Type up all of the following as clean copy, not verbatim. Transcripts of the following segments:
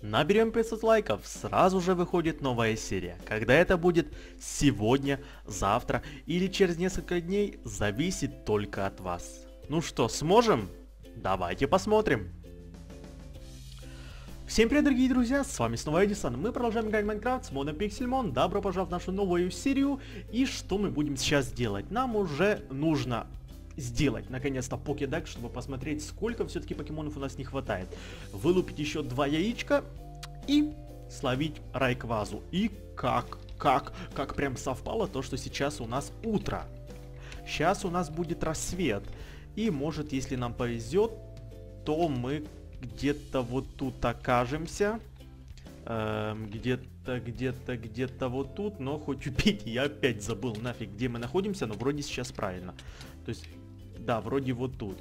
Наберем 500 лайков, сразу же выходит новая серия. Когда это будет, сегодня, завтра или через несколько дней, зависит только от вас. Ну что, сможем? Давайте посмотрим. Всем привет, дорогие друзья, с вами снова Эдисон. Мы продолжаем играть в Minecraft с модом Пиксельмон. Добро пожаловать в нашу новую серию. И что мы будем сейчас делать? Нам уже нужно сделать наконец-то покедекс, чтобы посмотреть, сколько все-таки покемонов у нас не хватает. Вылупить еще 2 яичка и словить райквазу. И как прям совпало то, что сейчас у нас утро. Сейчас у нас будет рассвет. И может, если нам повезет, то мы где-то вот тут окажемся. Где-то вот тут, но хоть убить, я опять забыл нафиг, где мы находимся, но вроде сейчас правильно. То есть... да, вроде вот тут.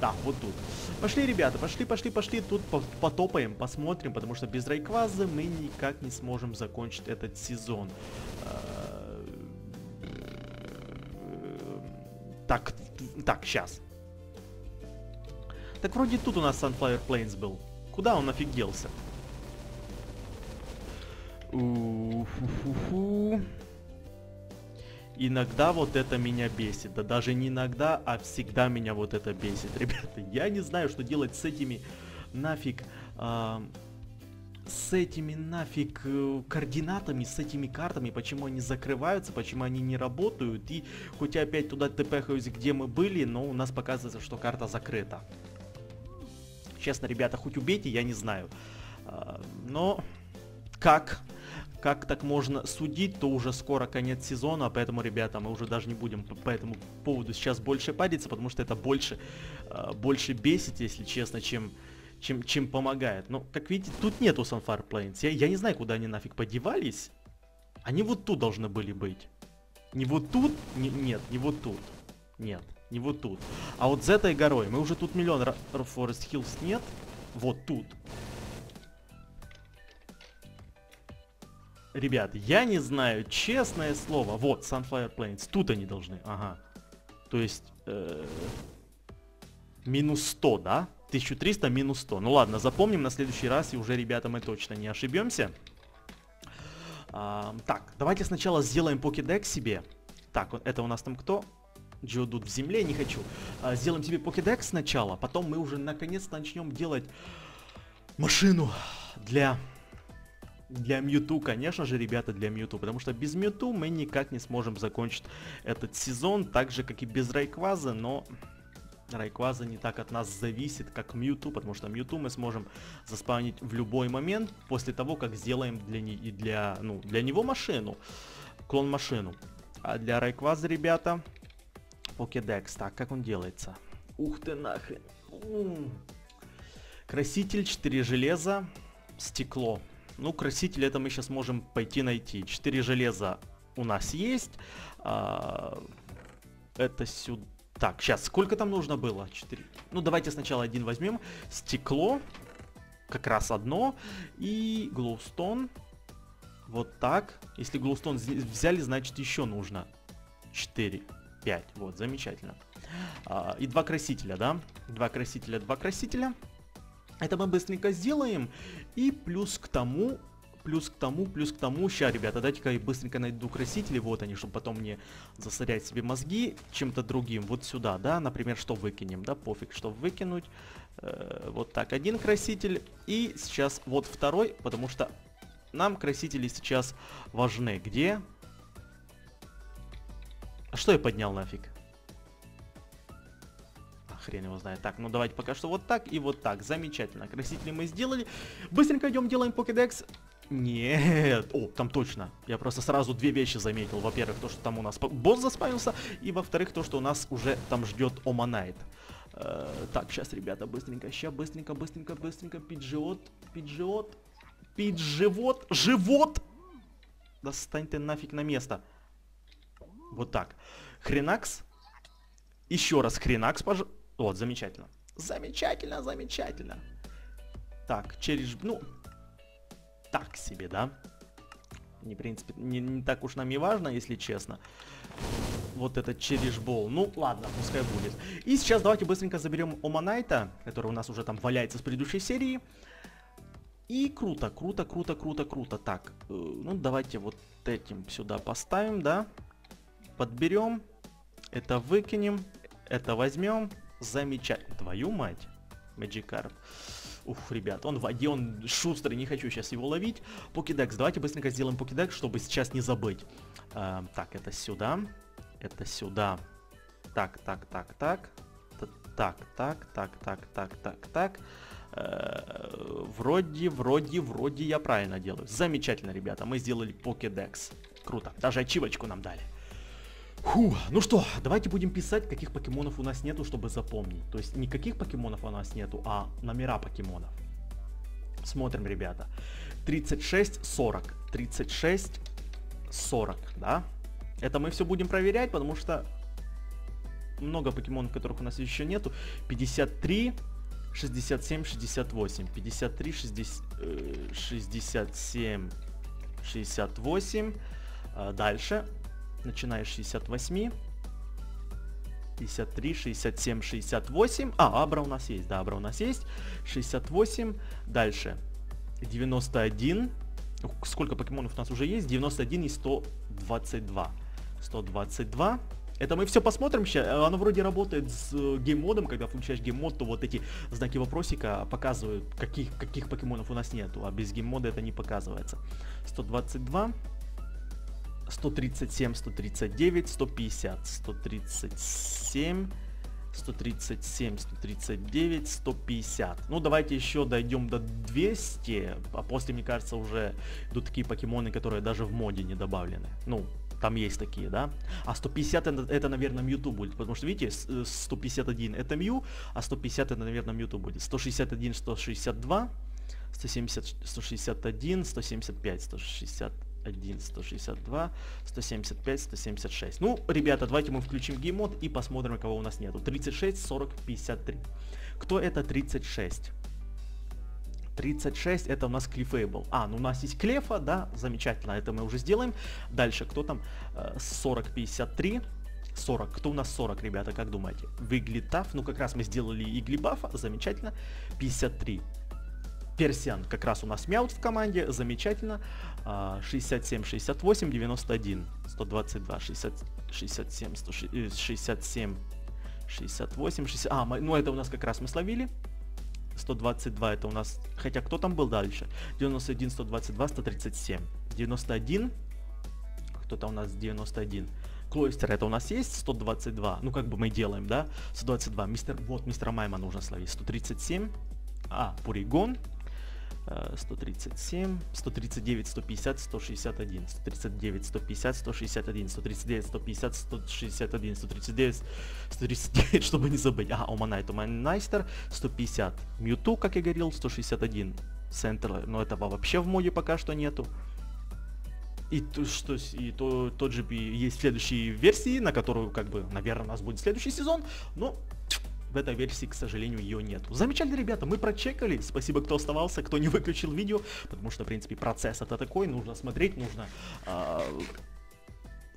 Да, вот тут. Пошли, ребята, пошли. Тут потопаем, посмотрим, потому что без райквазы мы никак не сможем закончить этот сезон. Так, сейчас. Так, вроде тут у нас Sunflower Plains был. Куда он нафиг делся? Иногда вот это меня бесит. Да даже не иногда, а всегда меня вот это бесит, ребята. Я не знаю, что делать с этими нафиг координатами, с этими картами. Почему они закрываются, почему они не работают. И хоть я опять туда тпхаюсь, где мы были, но у нас показывается, что карта закрыта. Честно, ребята, хоть убейте, я не знаю. Но как так можно судить, то уже скоро конец сезона, поэтому, ребята, мы уже даже не будем по этому поводу сейчас больше париться, потому что это больше бесит, если честно, чем помогает. Но, как видите, тут нету Sunflower Plains. Я не знаю, куда они нафиг подевались. Они вот тут должны были быть. Не вот тут? Нет, не вот тут. Нет, не вот тут. А вот за этой горой. Мы уже тут миллион Forest Hills нет. Вот тут. Ребят, я не знаю, честное слово. Вот, Sunflower Plains. Тут они должны, ага. То есть... минус 100, да? 1300 минус 100. Ну ладно, запомним на следующий раз, и уже, ребята, мы точно не ошибемся. Так, давайте сначала сделаем покедекс себе. Так, это у нас там кто? Джиодут в земле, не хочу. Сделаем себе покедекс сначала, потом мы уже наконец-то начнем делать машину для... для Мьюту, конечно же, ребята, для Мьюту. Потому что без Мьюту мы никак не сможем закончить этот сезон. Так же, как и без Райквазы, но Райкваза не так от нас зависит, как Мьюту. Потому что Мьюту мы сможем заспавнить в любой момент, после того, как сделаем для него машину. Клон-машину. А для Райквазы, ребята, покедекс. Так, как он делается? Ух ты нахрен. Краситель, 4 железа, стекло. Ну, краситель это мы сейчас можем пойти найти. 4 железа у нас есть. Это сюда. Так, сейчас, сколько там нужно было? 4. Ну, давайте сначала один возьмем. Стекло. Как раз одно. И глоустон. Вот так. Если глоустон взяли, значит еще нужно 4. 5. Вот, замечательно. И 2 красителя, да? 2 красителя. Это мы быстренько сделаем. И плюс к тому. Сейчас, ребята, дайте-ка я быстренько найду красители. Вот они, чтобы потом не засорять себе мозги чем-то другим. Вот сюда, да, например, что выкинем, да, пофиг, что выкинуть. Вот так, один краситель. И сейчас вот второй, потому что нам красители сейчас важны. Где? А что я поднял нафиг? Хрен его знает. Так, ну давайте пока что вот так и вот так. Замечательно. Красители мы сделали. Быстренько идем, делаем покедекс. Нет. О, там точно. Я просто сразу 2 вещи заметил. Во-первых, то, что там у нас босс заспавнился. И во-вторых, то, что у нас уже там ждет Оманайт. Так, сейчас, ребята, быстренько. Пиджиот. Живот! Да стань ты нафиг на место. Вот так. Хренакс. Еще раз хренакс, пожалуйста. Вот, замечательно. Замечательно. Так, через... ну, так себе, да? Не, в принципе, не так уж нам и важно, если честно. Вот этот черешбол. Ну, ладно, пускай будет. И сейчас давайте быстренько заберем Оманайта, который у нас уже там валяется с предыдущей серии. И круто, круто, круто, круто, круто. Так, ну давайте вот этим сюда поставим, да. Подберем. Это выкинем. Это возьмем. Замечательно. Твою мать. Magic Carp. Ух, ребят, он в воде, он шустрый, не хочу сейчас его ловить. Покедекс, давайте быстренько сделаем покедекс, чтобы сейчас не забыть. Так, это сюда. Это сюда. Так, так, так, так. Так, так, так, так, так, так, так. Вроде я правильно делаю. Замечательно, ребята, мы сделали покедекс. Круто, даже ачивочку нам дали. Фу, ну что, давайте будем писать, каких покемонов у нас нету, чтобы запомнить. То есть никаких покемонов у нас нету, а номера покемонов. Смотрим, ребята. 36, 40. 36, 40, да? Это мы все будем проверять, потому что много покемонов, которых у нас еще нету. 53, 67, 68. 53, 60, 67, 68. Дальше. Начинаешь 68, 53, 67, 68. А, Абра у нас есть, да, Абра у нас есть. 68, дальше 91. Ух, сколько покемонов у нас уже есть? 91 и 122. 122. Это мы все посмотрим сейчас. Оно вроде работает с гейммодом. Когда включаешь гейммод, то вот эти знаки вопросика показывают, каких покемонов у нас нету. А без гейммода это не показывается. 122. 137, 139, 150, 137, 137, 139, 150. Ну, давайте еще дойдем до 200, а после, мне кажется, уже идут такие покемоны, которые даже в моде не добавлены. Ну, там есть такие, да? А 150 это наверное, Мьюту будет, потому что, видите, 151 это Мью, а 150 это, наверное, Мьюту будет. 161, 162, 170, 161, 175, 160. 1, 162, 175, 176. Ну, ребята, давайте мы включим гейммод и посмотрим, кого у нас нету. 36, 40, 53. Кто это 36? 36 это у нас Клефейбл. А, ну у нас есть Клефа, да, замечательно, это мы уже сделаем. Дальше, кто там? 40, 53. 40. Кто у нас 40, ребята, как думаете? Выглитаф, ну как раз мы сделали Иглебафа, замечательно. 53. Персиан, как раз у нас Мяут в команде, замечательно. 67, 68, 91, 122, 60, 67, 67, 68, 60. А, ну это у нас как раз мы словили. 122 это у нас, хотя кто там был дальше? 91, 122, 137, 91. Кто-то у нас 91. Клостер это у нас есть, 122. Ну как бы мы делаем, да? 122. Вот мистера Майма нужно словить. 137. А, Пуригон. 137, 139, 150, 161, 139, 150, 161, 139, 150, 161, 139, 139, чтобы не забыть. А, Оманайт, Монастер, 150, Мьюту, как я говорил, 161, Центр, но этого вообще в моде пока что нету. И, тот же есть следующие версии, на которую, как бы, наверное, у нас будет следующий сезон, но... В этой версии, к сожалению, ее нету. Замечательно, ребята, мы прочекали. Спасибо, кто оставался, кто не выключил видео. Потому что, в принципе, процесс это такой. Нужно смотреть, нужно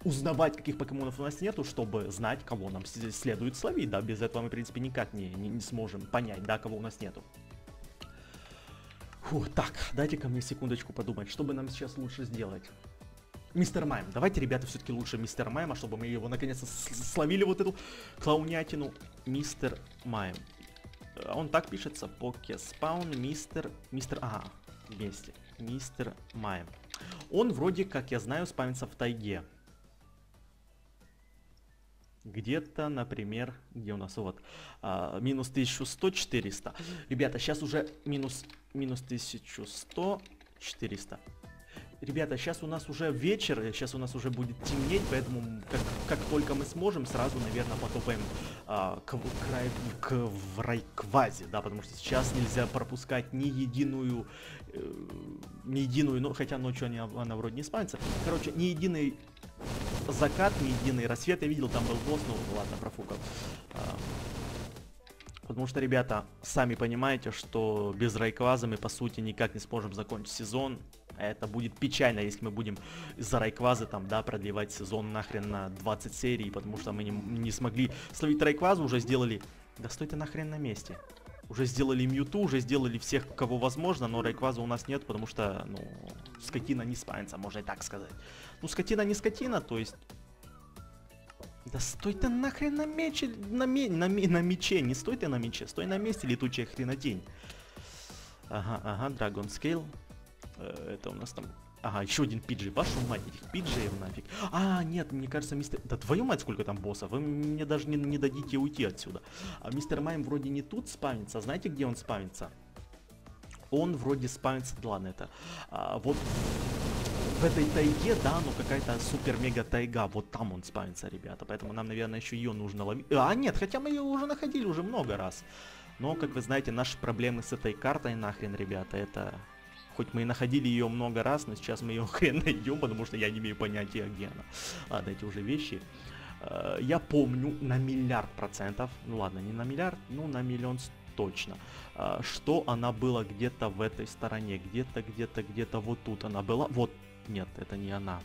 узнавать, каких покемонов у нас нету, чтобы знать, кого нам следует словить. Да, без этого мы, в принципе, никак не сможем понять, да, кого у нас нету. Фу, так, дайте-ка мне секундочку подумать, что бы нам сейчас лучше сделать. Мистер Майм. Давайте, ребята, все-таки лучше Мистер Майма, чтобы мы его наконец-то словили вот эту клоунятину. Мистер Майм. Он так пишется. Покеспаун. Мистер... Ага. Вместе. Мистер Майм. Он вроде, как я знаю, спамится в тайге. Где-то, например... Где у нас? Вот. Минус 1100, 400. Ребята, сейчас уже минус 1100, 400. Ребята, сейчас у нас уже вечер, сейчас у нас уже будет темнеть, поэтому как только мы сможем, сразу, наверное, потопаем в Райквазе, да, потому что сейчас нельзя пропускать ни единую, ну, хотя ночью она вроде не спанится, короче, ни единый закат, ни единый рассвет, я видел, там был босс, ну, ладно, профукал. Потому что, ребята, сами понимаете, что без Райкваза мы, по сути, никак не сможем закончить сезон. Это будет печально, если мы будем из-за Райквазы, там, да, продлевать сезон нахрен на 20 серий, потому что мы не смогли словить Райквазу, уже сделали... Да стой ты нахрен на месте. Уже сделали Мьюту, уже сделали всех, кого возможно, но Райкваза у нас нет, потому что, ну, скотина не спанится, можно и так сказать. Ну, скотина не скотина, то есть... Да стой ты нахрен на мече, на мече, не стой ты на мече, стой на месте, летучая хренотень. Ага, ага, Dragon Scale. Это у нас там... Ага, еще один пиджи, вашу мать, этих пиджиев нафиг. А, нет, мне кажется, мистер... Да твою мать, сколько там боссов, вы мне даже не дадите уйти отсюда. А мистер Майм вроде не тут спавнится, знаете, где он спавнится? Он вроде спавнится, ладно, это... вот в этой тайге, да, ну какая-то супер-мега-тайга, вот там он спавнится, ребята. Поэтому нам, наверное, еще ее нужно ловить. А, нет, хотя мы ее уже находили уже много раз. Но, как вы знаете, наши проблемы с этой картой, нахрен, ребята, это... Хоть мы и находили ее много раз, но сейчас мы ее хрен найдем, потому что я не имею понятия, где она. Ладно, эти уже вещи. Я помню на 1 миллиард %, ну ладно, не на 1 миллиард, ну на 1 миллион точно, что она была где-то в этой стороне, где-то вот тут она была. Вот, нет, это не она.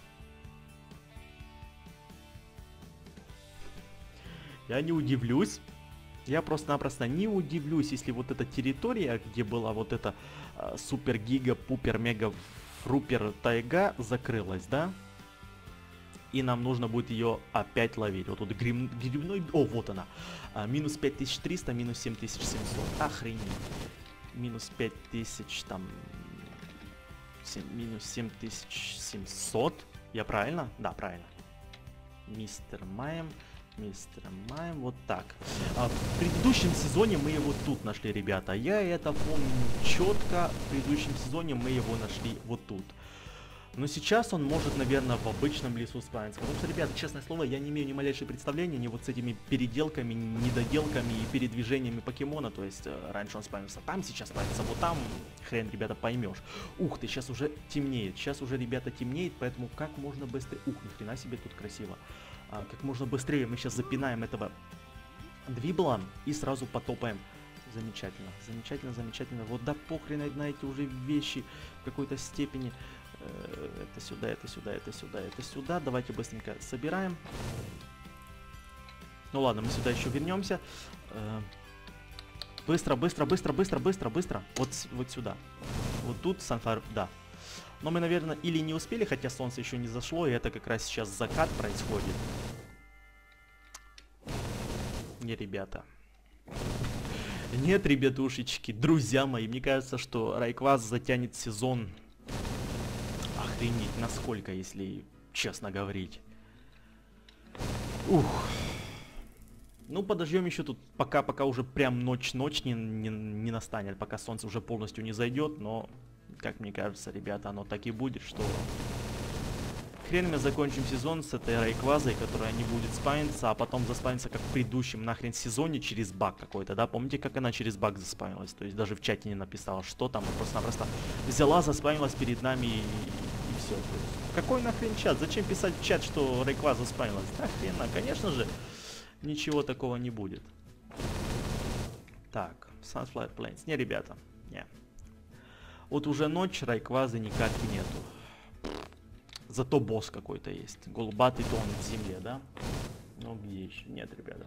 Я не удивлюсь. Я просто-напросто не удивлюсь, если вот эта территория, где была вот эта супер-гига-пупер-мега-фрупер-тайга, закрылась, да? И нам нужно будет ее опять ловить. Вот тут грибной... О, вот она. Минус 5300, минус 7700. Охренеть. Минус 5000, там... Минус 7700. Я правильно? Да, правильно. Мистер Майм... Мистер Майм, вот так. В предыдущем сезоне мы его тут нашли, ребята. Я это помню четко. В предыдущем сезоне мы его нашли вот тут. Но сейчас он может, наверное, в обычном лесу спавниться. Потому что, ребята, честное слово, я не имею ни малейшего представления ни вот с этими переделками, недоделками и передвижениями покемона. То есть, раньше он спавнился там, сейчас спавнится вот там. Хрен, ребята, поймешь. Ух ты, сейчас уже темнеет. Сейчас уже, ребята, темнеет, поэтому как можно быстрее... Ух, ни хрена себе тут красиво. Как можно быстрее мы сейчас запинаем этого двибла и сразу потопаем. Замечательно, замечательно, замечательно. Вот да похрен на эти уже вещи в какой-то степени. Это сюда, это сюда, это сюда, это сюда. Давайте быстренько собираем. Ну ладно, мы сюда еще вернемся. Быстро, быстро, быстро, быстро, быстро, быстро. Вот сюда. Вот тут Sunflower, да. Но мы, наверное, или не успели, хотя солнце еще не зашло, и это как раз сейчас закат происходит. Не, ребята. Нет, ребятушечки, друзья мои, мне кажется, что Райкваз затянет сезон. Охренеть, насколько, если честно говорить. Ух. Ну, подождем еще тут, пока уже прям ночь-ночь не настанет, пока солнце уже полностью не зайдет, но... Как мне кажется, ребята, оно так и будет, что хрен мы закончим сезон с этой Райквазой, которая не будет спавниться, а потом заспавнится, как в предыдущем нахрен сезоне, через баг какой-то, да? Помните, как она через баг заспавнилась? То есть даже в чате не написала, что там, просто-напросто взяла, заспавнилась перед нами и все. Какой нахрен чат? Зачем писать в чат, что Райкваза заспавнилась? Да хрена, конечно же, ничего такого не будет. Так, Sunflower Plains. Не, ребята, не. Вот уже ночь, Райквазы никак нету. Зато босс какой-то есть. Голубатый тон в земле, да? Ну где еще? Нет, ребята.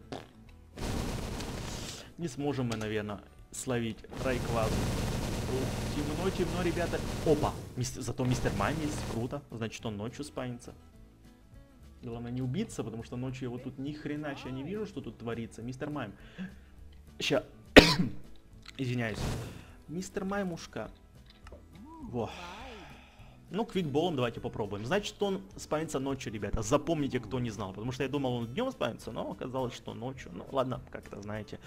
Не сможем мы, наверное, словить Райквазу. Темно, темно, ребята. Опа! Зато мистер Майм есть, круто. Значит, он ночью спавнится. Главное не убиться, потому что ночью я вот тут ни хрена сейчас не вижу, что тут творится. Мистер Майм. Ща. Извиняюсь. Мистер Маймушка. Во. Ну, квикболом давайте попробуем. Значит, он спавнится ночью, ребята. Запомните, кто не знал. Потому что я думал, он днем спавнится, но оказалось, что ночью. Ну, ладно, как-то, знаете.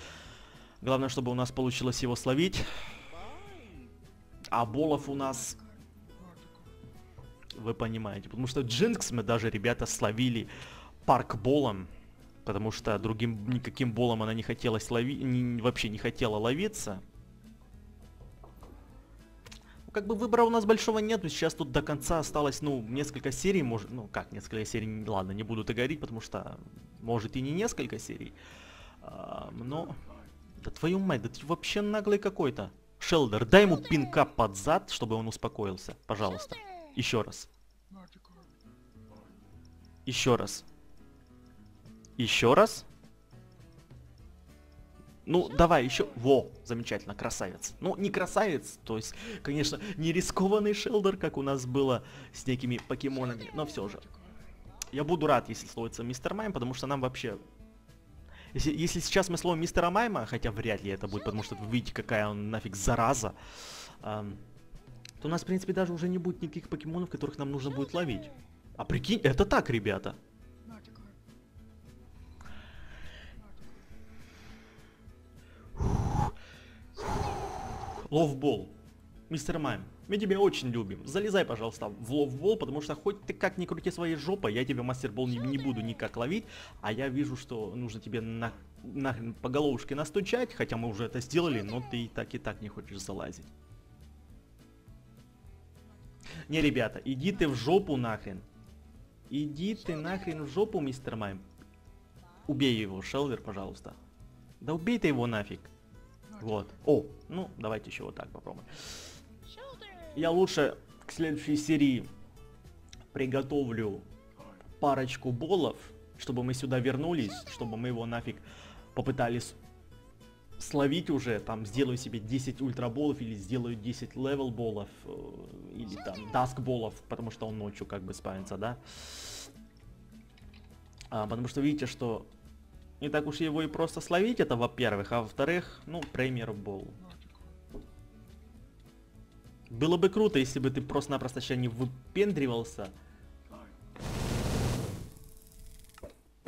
Главное, чтобы у нас получилось его словить. А болов у нас... Вы понимаете. Потому что Джинкс мы даже, ребята, словили паркболом. Потому что другим никаким болом она не хотела ловить. Вообще не хотела ловиться. Как бы выбора у нас большого нету, сейчас тут до конца осталось, ну, несколько серий, может, ну, как несколько серий, ладно, не буду-то говорить, потому что, может, и не несколько серий, но, да твою мать, да ты вообще наглый какой-то. Шелдер, дай ему пинка под зад, чтобы он успокоился, пожалуйста, еще раз. Еще раз. Еще раз. Ну, давай еще. Во, замечательно, красавец. Ну, не красавец, то есть, конечно, не рискованный Шелдер, как у нас было с некими покемонами, но все же. Я буду рад, если словится Мистер Майм, потому что нам вообще... Если сейчас мы словим Мистера Майма, хотя вряд ли это будет, потому что вы видите, какая он нафиг зараза, то у нас, в принципе, даже уже не будет никаких покемонов, которых нам нужно будет ловить. А прикинь, это так, ребята. Ловбол. Мистер Майм, мы тебя очень любим. Залезай, пожалуйста, в ловбол, потому что хоть ты как ни крути своей жопой, я тебя мастербол не буду никак ловить, а я вижу, что нужно тебе нахрен по головушке настучать, хотя мы уже это сделали, но ты и так не хочешь залазить. Не, ребята, иди ты в жопу нахрен. Иди ты нахрен в жопу, Мистер Майм. Убей его, Шелдер, пожалуйста. Да убей ты его нафиг. Вот. О, ну, давайте еще вот так попробуем. Я лучше к следующей серии приготовлю парочку болов, чтобы мы сюда вернулись, чтобы мы его нафиг попытались словить уже. Там сделаю себе 10 ультраболов или сделаю 10 левелболов, или там даскболов, потому что он ночью как бы спавнится, да? Потому что видите, что... Не так уж его и просто словить, это во-первых, а во-вторых, ну, премьер болл. Было бы круто, если бы ты просто-напросто сейчас не выпендривался.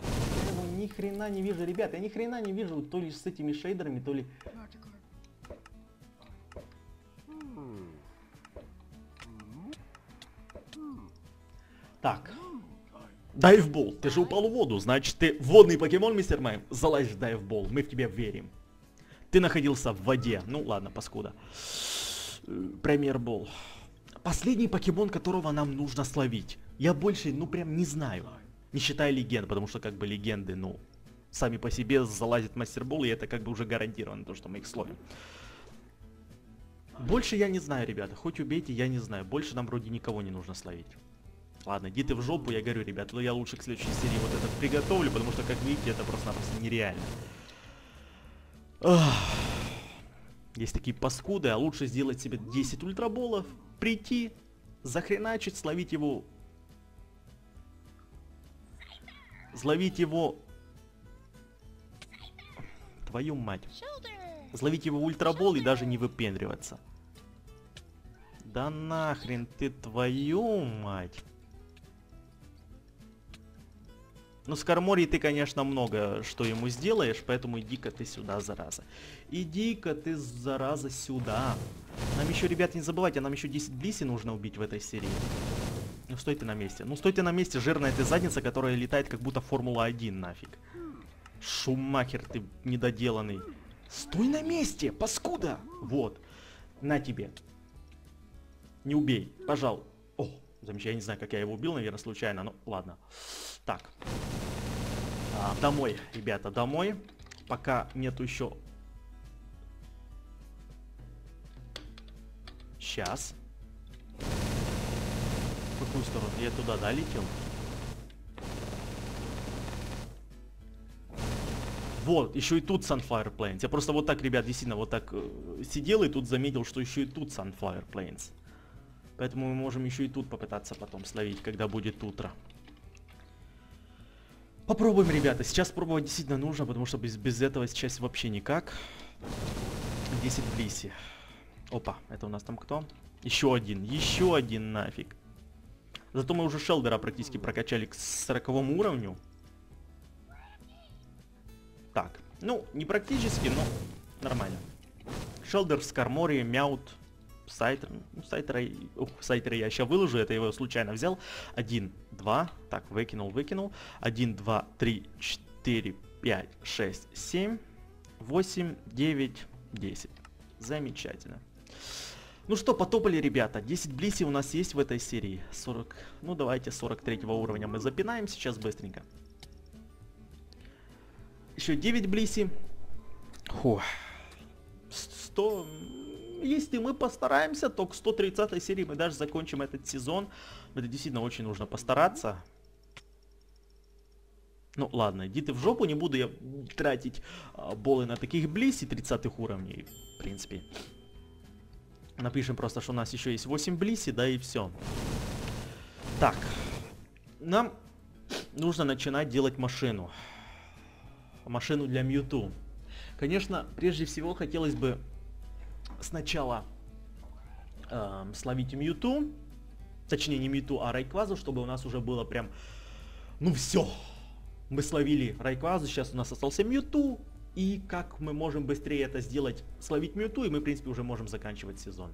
Я его ни хрена не вижу, ребят, я ни хрена не вижу, то ли с этими шейдерами, то ли... Так. Дайвбол, ты же упал в воду, значит ты водный покемон, Мистер Майм, залазь в дайвбол, мы в тебя верим. Ты находился в воде, ну ладно, паскуда. Премьер-бол. Последний покемон, которого нам нужно словить. Я больше, ну прям не знаю, не считая легенд, потому что как бы легенды, ну, сами по себе залазит мастербол, и это как бы уже гарантированно то, что мы их словим. Больше я не знаю, ребята, хоть убейте, я не знаю, больше нам вроде никого не нужно словить. Ладно, иди ты в жопу, я говорю, ребят, я лучше к следующей серии вот это приготовлю, потому что, как видите, это просто-напросто нереально. Ах. Есть такие паскуды, а лучше сделать себе 10 ультраболов, прийти, захреначить, словить его... Зловить его... Твою мать. Зловить его ультрабол и даже не выпендриваться. Да нахрен ты, твою мать. Ну, с Кармори ты, конечно, много что ему сделаешь, поэтому иди-ка ты сюда, зараза. Иди-ка ты, зараза, сюда. Нам еще, ребят, не забывайте, нам еще 10 Блисси нужно убить в этой серии. Ну, стой ты на месте. Ну, стой ты на месте, жирная ты задница, которая летает как будто Формула-1, нафиг. Шумахер ты недоделанный. Стой на месте, паскуда! Вот, на тебе. Не убей, пожалуй. О, замечательно, я не знаю, как я его убил, наверное, случайно, но ладно. Так. Домой, ребята, домой. Пока нету еще... Сейчас. В какую сторону? Я туда, да, летел? Вот, еще и тут Sunflower Plains. Я просто вот так, ребят, действительно вот так сидел и тут заметил, что еще и тут Sunflower Plains. Поэтому мы можем еще и тут попытаться потом словить, когда будет утро. Попробуем, ребята. Сейчас пробовать действительно нужно, потому что без этого сейчас вообще никак. 10 Блисси. Опа, это у нас там кто? Еще один нафиг. Зато мы уже Шелдера практически прокачали к 40 уровню. Так, ну, не практически, но нормально. Шелдер, Скармори, Мяут. Сайтер, ну, Сайтера я сейчас выложу, это я его случайно взял. 1, 2, так, выкинул. 1, 2, 3, 4, 5, 6, 7, 8, 9, 10. Замечательно. Ну что, потопали, ребята. 10 Блисси у нас есть в этой серии. 40, ну давайте 43 уровня мы запинаем сейчас быстренько. Еще 9 Блисси. Фух. 100... Если мы постараемся, то к 130 серии мы даже закончим этот сезон. Это действительно очень нужно постараться. Ну ладно, иди ты в жопу, не буду я тратить болы на таких Блисси 30-х уровней, в принципе. Напишем просто, что у нас еще есть 8 Блисси, да и все. Так, нам нужно начинать делать машину. Машину для Мьюту. Конечно, прежде всего хотелось бы сначала словить Мьюту. Точнее, не Мьюту, а Райквазу, чтобы у нас уже было прям... Ну все! Мы словили Райквазу, сейчас у нас остался Мьюту. И как мы можем быстрее это сделать? Словить Мьюту, и мы, в принципе, уже можем заканчивать сезон.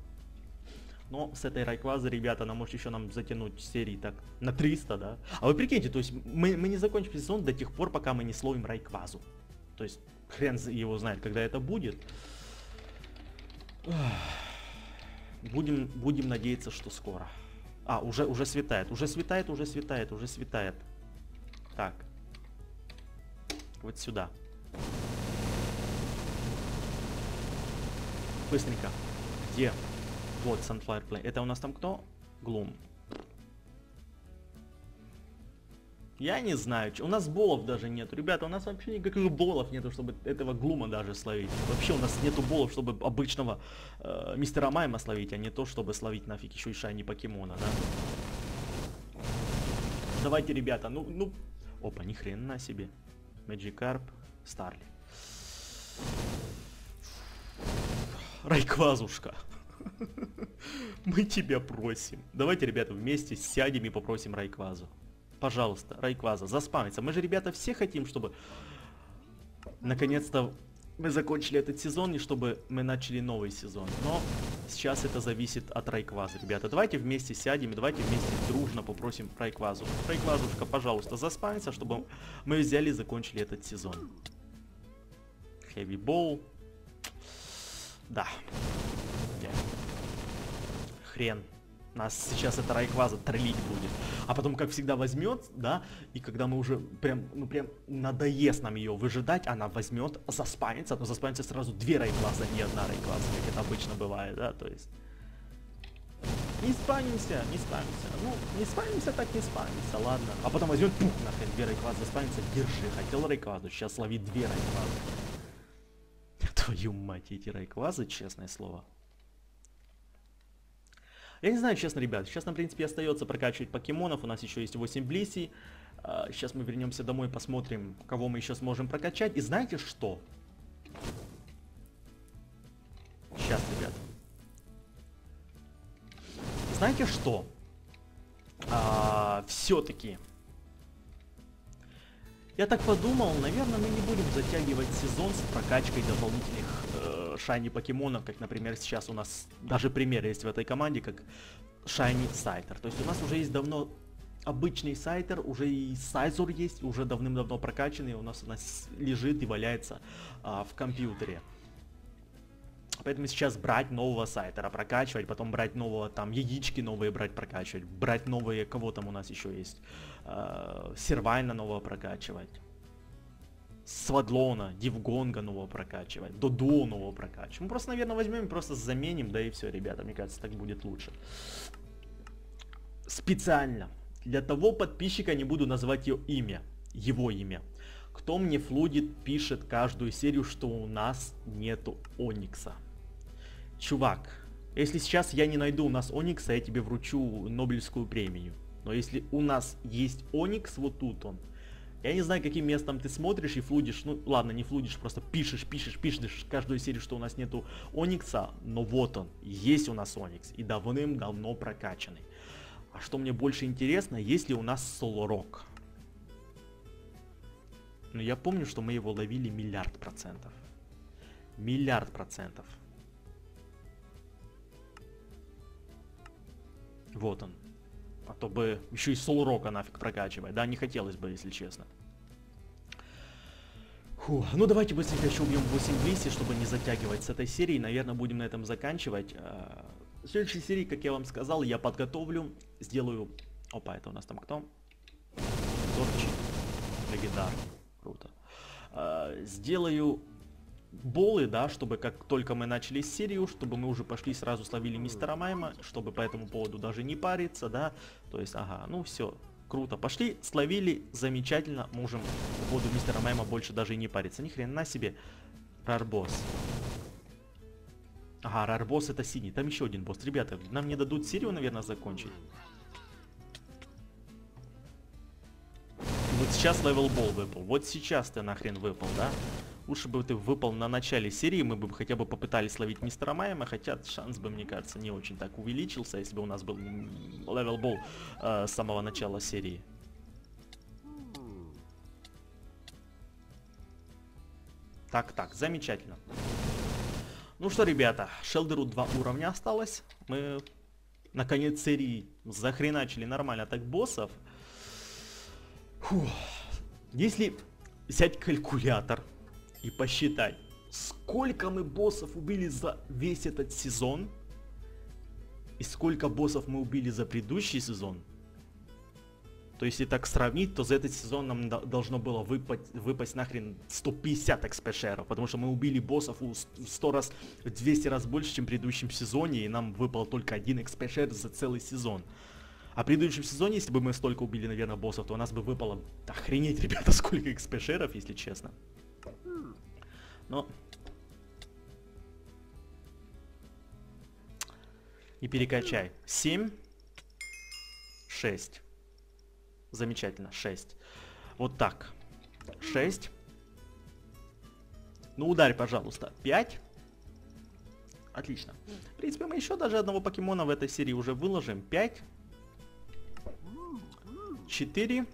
Но с этой Райквазы, ребята, она может еще нам затянуть серии так на 300, да? А вы прикиньте, то есть мы не закончим сезон до тех пор, пока мы не словим Райквазу. То есть хрен его знает, когда это будет. Будем надеяться, что скоро. А, уже светает, уже светает, уже светает, уже светает. Так. Вот сюда. Быстренько. Где? Вот, Sunflower Plains. Это у нас там кто? Глум. Я не знаю. У нас болов даже нету. Ребята, у нас вообще никаких болов нету, чтобы этого Глума даже словить. Вообще у нас нету болов, чтобы обычного Мистера Майма словить, а не то, чтобы словить нафиг еще и шайни покемона, да? Давайте, ребята, ну... Опа, ни хрена себе. Magic Carp, Старли. Райквазушка. Мы тебя просим. Давайте, ребята, вместе сядем и попросим Райквазу. Пожалуйста, Райкваза, заспамится. Мы же, ребята, все хотим, чтобы наконец-то мы закончили этот сезон и чтобы мы начали новый сезон. Но сейчас это зависит от Райквазы, ребята. Давайте вместе сядем и давайте вместе дружно попросим Райквазу. Райквазушка, пожалуйста, заспамится, чтобы мы взяли и закончили этот сезон. Хевиболл. Да. Хрен. Нас сейчас эта Райкваза троллить будет. А потом, как всегда, возьмет, да, и когда мы уже прям, ну прям надоест нам ее выжидать, она возьмет, заспанится, но заспанится сразу две Райкваза, не одна Райкваза, как это обычно бывает, да, то есть. Не спамимся, не спамимся. Ну, не спамимся, так не спамимся, ладно. А потом возьмет, пух, нахрен, две Райкваза заспанится, держи, хотел Райквазу, сейчас лови две Райквазы. Твою мать, эти Райквазы, честное слово. Я не знаю, честно, ребят, сейчас нам, в принципе, остается прокачивать покемонов, у нас еще есть 8 Блисси. Сейчас мы вернемся домой, посмотрим, кого мы еще сможем прокачать. И знаете что? Сейчас, ребят. Знаете что? Все-таки. Я так подумал, наверное, мы не будем затягивать сезон с прокачкой дополнительных... шайни покемонов, как, например, сейчас у нас даже пример есть в этой команде, как шайни Сайтер. То есть у нас уже есть давно обычный Сайтер, уже и Сайзор есть, уже давным-давно прокачанный, у нас лежит и валяется в компьютере. Поэтому сейчас брать нового Сайтера, прокачивать, потом брать нового, там, яички новые брать, прокачивать, брать новые, кого там у нас еще есть, Сервайна нового прокачивать. Свадлона, Дивгонга нового прокачивать, Додо нового прокачивать. Мы просто, наверное, возьмем и просто заменим, да и все, ребята, мне кажется, так будет лучше. Специально для того подписчика, не буду называть его имя, кто мне флудит, пишет каждую серию, что у нас нету Оникса. Чувак, если сейчас я не найду у нас Оникса, я тебе вручу Нобелевскую премию. Но если у нас есть Оникс, вот тут он. Я не знаю, каким местом ты смотришь и флудишь, ну ладно, не флудишь, просто пишешь каждую серию, что у нас нету Оникса, но вот он, есть у нас Оникс, и давным-давно прокачанный. А что мне больше интересно, есть ли у нас Солорок? Ну я помню, что мы его ловили 1 000 000 %. 1 000 000 %. Вот он. А то бы еще и Солрока нафиг прокачивать. Да, не хотелось бы, если честно. Фу. Ну, давайте быстренько еще убьем 8 Блисси, чтобы не затягивать с этой серии. Наверное, будем на этом заканчивать. В следующей серии, как я вам сказал, я подготовлю, сделаю... Опа, это у нас там кто? Торчик. Легендарный. Круто. Сделаю... Болы, да, чтобы как только мы начали серию, чтобы мы уже пошли сразу словили Мистера Майма, чтобы по этому поводу даже не париться, да, то есть, ага, ну все, круто. Пошли, словили, замечательно. Можем по поводу мистера Майма больше даже и не париться. Ни хрена себе. Рарбос. Ага, Рарбос это синий. Там еще один босс. Ребята, нам не дадут серию, наверное, закончить. Вот сейчас левелбол выпал. Вот сейчас ты нахрен выпал, да? Лучше бы ты выпал на начале серии, мы бы хотя бы попытались словить мистера Майма, хотя шанс бы, мне кажется, не очень так увеличился, если бы у нас был левелбол с самого начала серии. Так, замечательно. Ну что, ребята, Шелдеру 2 уровня осталось. Мы на конец серии захреначили нормально так боссов. Фух. Если взять калькулятор и посчитай, сколько мы боссов убили за весь этот сезон и сколько боссов мы убили за предыдущий сезон. То есть, если так сравнить, то за этот сезон нам должно было выпасть нахрен 150 экспешеров, потому что мы убили боссов в 100 раз, в 200 раз больше, чем в предыдущем сезоне, и нам выпал только один экспешер за целый сезон. А в предыдущем сезоне, если бы мы столько убили, наверное, боссов, то у нас бы выпало, охренеть, ребята, сколько экспешеров, если честно. Но и перекачай. 7. 6. Замечательно, 6. Вот так. 6. Ну, ударь, пожалуйста. 5. Отлично. В принципе, мы еще даже одного покемона в этой серии уже выложим. 5. 4.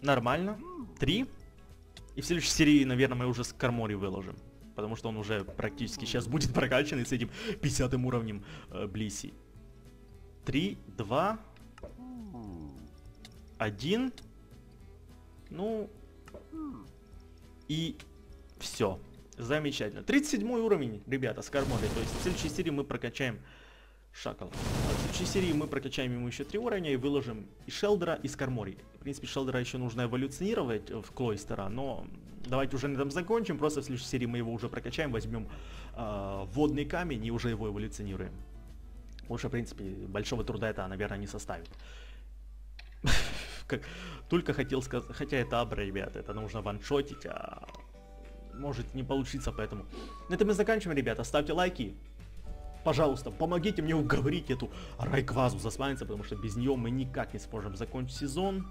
Нормально. 3. И в следующей серии, наверное, мы уже с Кармори выложим. Потому что он уже практически сейчас будет прокачан и с этим 50 уровнем Блисси. 3, 2, 1. Ну. И все. Замечательно. 37 уровень, ребята, с Кармори. То есть в следующей серии мы прокачаем Шакал. В следующей серии мы прокачаем ему еще 3 уровня и выложим и Шелдера, и Скармори. В принципе, Шелдера еще нужно эволюционировать в Клостера, но давайте уже на этом закончим. Просто в следующей серии мы его уже прокачаем, возьмем водный камень и уже его эволюционируем. Больше, в принципе, большого труда это, наверное, не составит. Только хотел сказать, хотя это Абра, ребята, это нужно ваншотить, а может не получиться, поэтому... На этом мы заканчиваем, ребята, ставьте лайки. Пожалуйста, помогите мне уговорить эту Райквазу заспавниться, потому что без нее мы никак не сможем закончить сезон.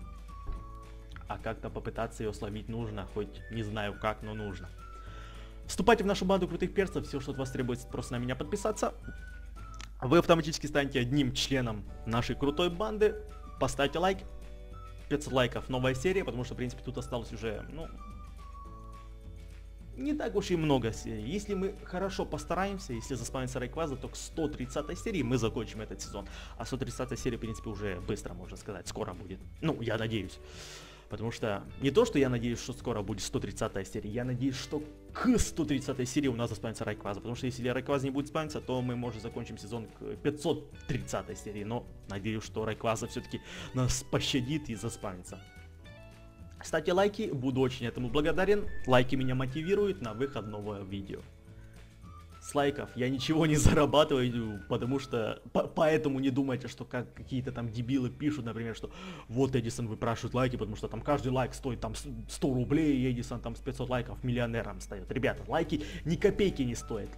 А как-то попытаться ее словить нужно, хоть не знаю как, но нужно. Вступайте в нашу банду крутых перцев, все, что от вас требуется, просто на меня подписаться. Вы автоматически станете одним членом нашей крутой банды. Поставьте лайк. 500 лайков, новая серия, потому что, в принципе, тут осталось уже, ну... не так уж и много серий. Если мы хорошо постараемся, если заспавнится Райкваза, то к 130 серии мы закончим этот сезон. А 130 серия, в принципе, уже быстро, можно сказать, скоро будет. Ну, я надеюсь. Потому что не то, что я надеюсь, что скоро будет 130 серия, я надеюсь, что к 130 серии у нас заспавнится Райкваза. Потому что если Райкваза не будет спавниться, то мы, может, закончим сезон к 530 серии. Но надеюсь, что Райкваза все-таки нас пощадит и заспавнится. Ставьте лайки, буду очень этому благодарен. Лайки меня мотивируют на выход нового видео. С лайков я ничего не зарабатываю, потому что... Поэтому не думайте, что какие-то там дебилы пишут, например, что вот Эдисон выпрашивает лайки, потому что там каждый лайк стоит там 100 рублей, и Эдисон там с 500 лайков миллионером стоит. Ребята, лайки ни копейки не стоят.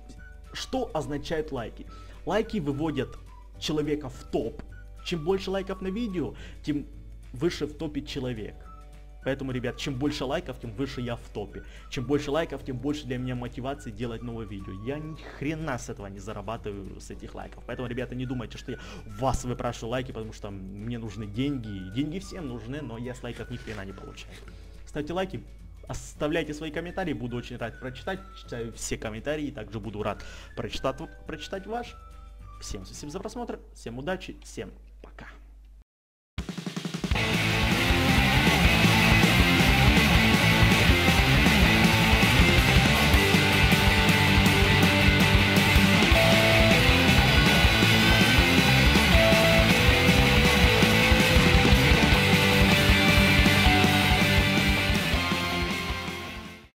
Что означают лайки? Лайки выводят человека в топ. Чем больше лайков на видео, тем выше в топе человек. Поэтому, ребят, чем больше лайков, тем выше я в топе. Чем больше лайков, тем больше для меня мотивации делать новое видео. Я ни хрена с этого не зарабатываю, с этих лайков. Поэтому, ребята, не думайте, что я вас выпрашиваю лайки, потому что мне нужны деньги. Деньги всем нужны, но я с лайков ни хрена не получаю. Ставьте лайки, оставляйте свои комментарии, буду очень рад прочитать. Читаю все комментарии, также буду рад прочитать ваш. Всем спасибо за просмотр, всем удачи, всем